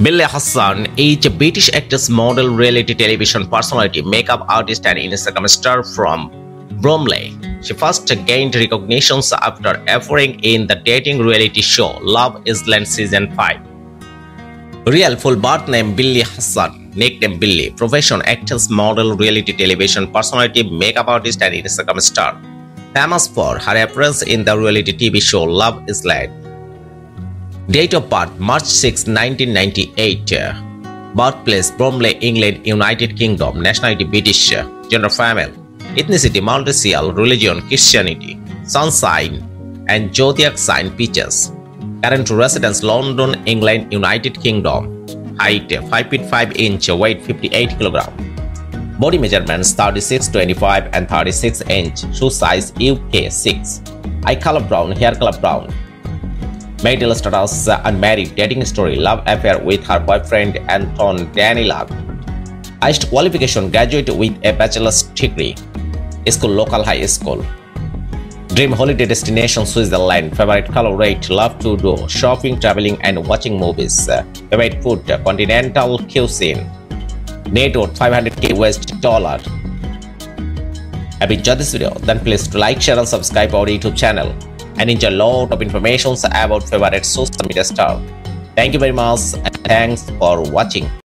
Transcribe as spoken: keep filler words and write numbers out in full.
Billie Hassan is a British actress, model, reality television personality, makeup artist and Instagram star from Bromley. She first gained recognition after appearing in the dating reality show Love Island Season five. Real full birth name Billie Hassan, nickname Billie, profession actress, model, reality television personality, makeup artist and Instagram star. Famous for her appearance in the reality T V show Love Island. Date of birth March sixth nineteen ninety-eight. Birthplace Bromley, England, United Kingdom. Nationality British. Gender female. Ethnicity multiracial. Religion Christianity. Sun sign and zodiac sign Pisces. Current residence London, England, United Kingdom. Height five feet five inch. Weight fifty-eight kilogram. Body measurements thirty-six, twenty-five and thirty-six inch. Shoe size U K six. Eye color brown. Hair color brown. Marital status unmarried. Dating story love affair with her boyfriend Anton Danyluk. Highest qualification graduate with a bachelor's degree. School local high school. Dream holiday destination Switzerland. Favorite color red. Love to do shopping, traveling and watching movies. Favorite food continental cuisine. Net worth five hundred K U S dollar. If you enjoyed this video, then please like, share and subscribe our YouTube channel. And enjoy a lot of information about favorite social media star. Thank you very much and thanks for watching.